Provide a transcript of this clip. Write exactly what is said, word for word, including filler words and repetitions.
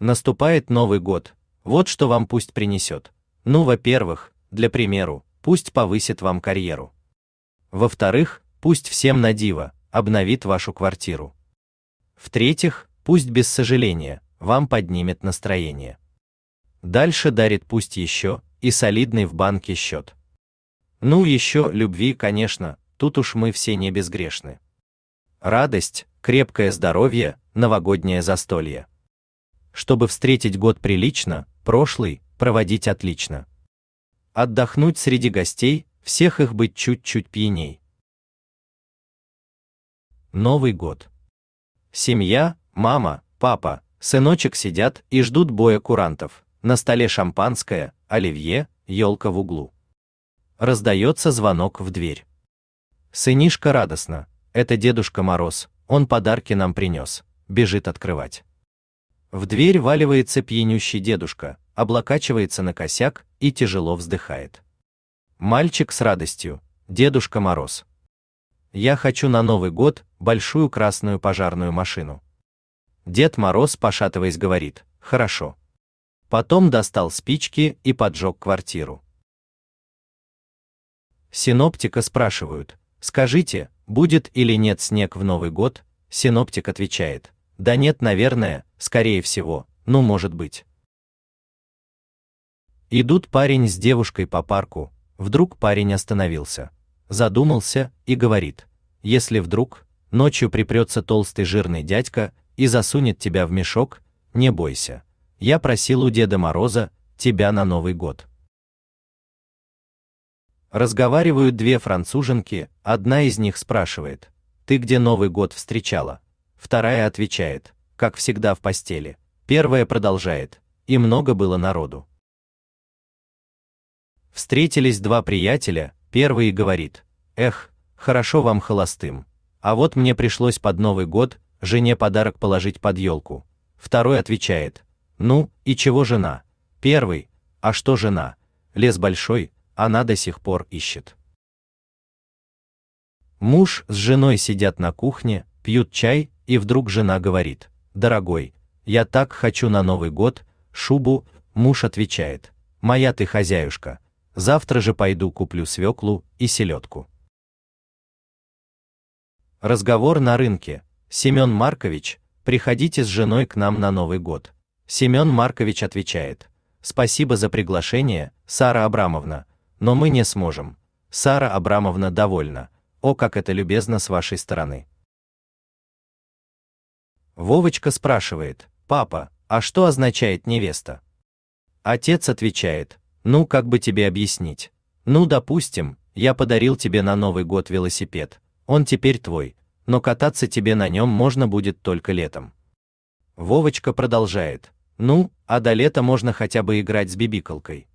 Наступает Новый год, вот что вам пусть принесет. Ну, во-первых, для примеру, пусть повысит вам карьеру. Во-вторых, пусть всем на диво обновит вашу квартиру. В-третьих, пусть без сожаления вам поднимет настроение. Дальше дарит пусть еще и солидный в банке счет. Ну еще любви, конечно, тут уж мы все не безгрешны. Радость, крепкое здоровье, новогоднее застолье. Чтобы встретить год прилично, прошлый проводить отлично. Отдохнуть среди гостей, всех их быть чуть-чуть пьяней. Новый год. Семья, мама, папа, сыночек сидят и ждут боя курантов. На столе шампанское, оливье, елка в углу. Раздается звонок в дверь. Сынишка радостно: это Дедушка Мороз, он подарки нам принес. Бежит открывать. В дверь валивается пьянющий дедушка, облокачивается на косяк и тяжело вздыхает. Мальчик с радостью: Дедушка Мороз, я хочу на Новый год большую красную пожарную машину. Дед Мороз, пошатываясь, говорит: хорошо. Потом достал спички и поджег квартиру. Синоптика спрашивают: скажите, будет или нет снег в Новый год? Синоптик отвечает: да нет, наверное, скорее всего, ну может быть. Идут парень с девушкой по парку, вдруг парень остановился, задумался и говорит: если вдруг ночью припрется толстый жирный дядька и засунет тебя в мешок, не бойся, я просил у Деда Мороза тебя на Новый год. Разговаривают две француженки, одна из них спрашивает: ты где Новый год встречала? Вторая отвечает: как всегда, в постели. Первая продолжает: и много было народу. Встретились два приятеля, первый говорит: эх, хорошо вам холостым, а вот мне пришлось под Новый год жене подарок положить под елку. Второй отвечает: ну, и чего жена? Первый: а что жена? Лес большой, она до сих пор ищет. Муж с женой сидят на кухне, пьют чай, и вдруг жена говорит: дорогой, я так хочу на Новый год шубу. Муж отвечает: моя ты хозяюшка, завтра же пойду куплю свеклу и селедку. Разговор на рынке: Семен Маркович, приходите с женой к нам на Новый год. Семен Маркович отвечает: спасибо за приглашение, Сара Абрамовна, но мы не сможем. Сара Абрамовна довольна: о, как это любезно с вашей стороны. Вовочка спрашивает: папа, а что означает невеста? Отец отвечает: ну, как бы тебе объяснить? Ну, допустим, я подарил тебе на Новый год велосипед, он теперь твой, но кататься тебе на нем можно будет только летом. Вовочка продолжает: ну, а до лета можно хотя бы играть с бибикалкой.